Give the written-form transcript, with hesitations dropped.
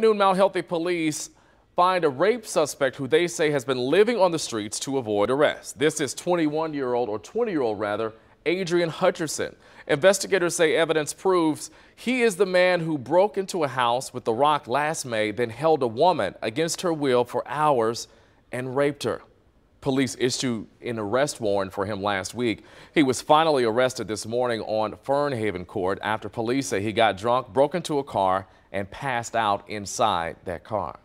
Mount Healthy police find a rape suspect who they say has been living on the streets to avoid arrest. This is 20-year-old Adrian Hutcherson. Investigators say evidence proves he is the man who broke into a house with the rock last May, then held a woman against her will for hours and raped her. Police issued an arrest warrant for him last week. He was finally arrested this morning on Fernhaven Court after police say he got drunk, broke into a car, and passed out inside that car.